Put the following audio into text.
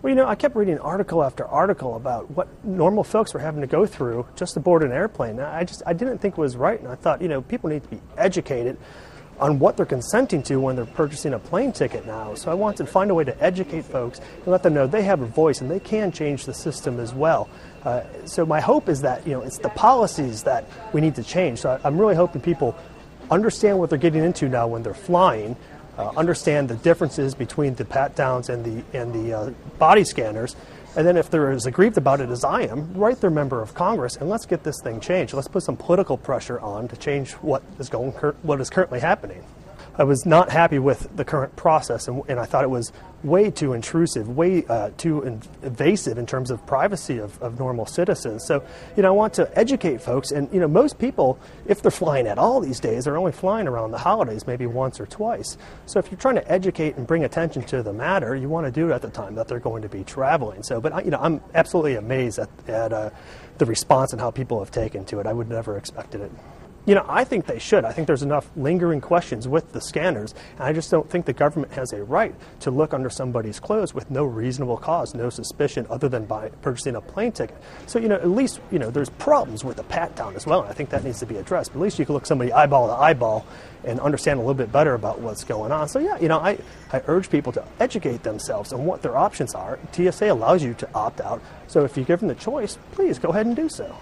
Well, you know, I kept reading article after article about what normal folks were having to go through just aboard an airplane. I didn't think it was right, and I thought, you know, people need to be educated on what they're consenting to when they're purchasing a plane ticket now. So I wanted to find a way to educate folks and let them know they have a voice and they can change the system as well. So my hope is that, you know, it's the policies that we need to change. So I'm really hoping people understand what they're getting into now when they're flying, understand the differences between the pat-downs and the body scanners, and then if they're as aggrieved about it as I am, write their member of Congress and let's get this thing changed. Let's put some political pressure on to change what is currently happening. I was not happy with the current process, and I thought it was way too intrusive, way too invasive in terms of privacy of normal citizens. So, you know, I want to educate folks, and, you know, most people, if they're flying at all these days, are only flying around the holidays maybe once or twice. So if you're trying to educate and bring attention to the matter, you want to do it at the time that they're going to be traveling. So, but, you know, I'm absolutely amazed at the response and how people have taken to it. I would never expected it. You know, I think they should. I think there's enough lingering questions with the scanners, and I just don't think the government has a right to look under somebody's clothes with no reasonable cause, no suspicion other than by purchasing a plane ticket. So, you know, at least, you know, there's problems with the pat-down as well, and I think that needs to be addressed. But at least you can look somebody eyeball to eyeball and understand a little bit better about what's going on. So, yeah, you know, I urge people to educate themselves on what their options are. TSA allows you to opt out, so if you give them the choice, please go ahead and do so.